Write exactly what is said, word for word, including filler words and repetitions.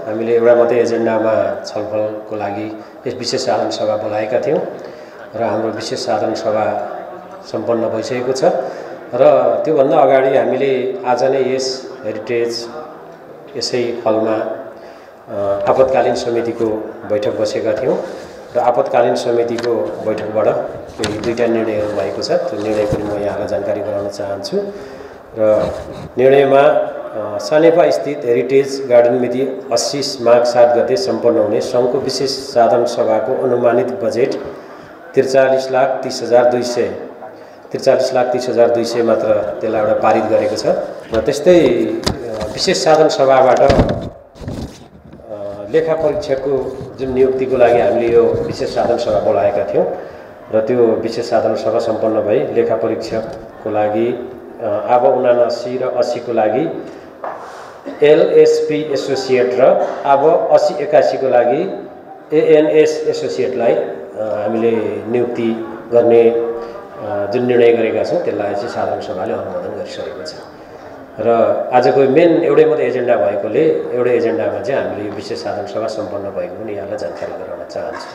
हामीले एउटा मात्रै एजेन्डामा छलफलको लागि यस विशेष साधारण सभा बोलाएका थियौं र हाम्रो विशेष साधारण सभा सम्पन्न भइसकेको छ र त्यो भन्दा अगाडि हामीले आज नै यस हेरिटेज यसै हलमा आपतकालीन समितिको बैठक बसेका थियौं र आपतकालीन समितिको बैठकबाट केही दुईटा निर्णयहरू भएको छ त्यो निर्णय पनि म यहाँलाई जानकारी गराउन चाहन्छु र निर्णयमा सानेपा स्थित हेरिटेज गार्डन मिति अस्सी माघ सात गते सम्पन्न हुने संघको विशेष साधारण सभाको अनुमानित बजेट त्रिचालीस लाख तीस हजार दुई सौ त्रिचालीस लाख तीस हजार दुई सौ मात्र त्यसलाई एउटा पारित गरेको छ र त्यस्तै विशेष साधारण सभाबाट लेखा परीक्षकको जुन नियुक्तिको लागि हामीले यो विशेष साधारण सभा बोलाएका थियौं र त्यो विशेष साधारण सभा सम्पन्न भई लेखा परीक्षकको लागि अब उनासी र अस्सी को लागि एलएसपी एसोसिएट र अब अस्सी एक्यासी को लागि एएनएस एसोसिएटलाई हामीले नियुक्ति गर्ने जुन निर्णय गरेका छौं त्यसलाई चाहिँ साधारण सभाले अनुमोदन गरिसकेको छ र आजको मेन एउटै मात्र एजेन्डा भएकोले एउटै एजेन्डामा चाहिँ हामीले यो विशेष साधारण सभा सम्पन्न भएको पनि यहाँलाई जानकारी गराउन चाहन्छु।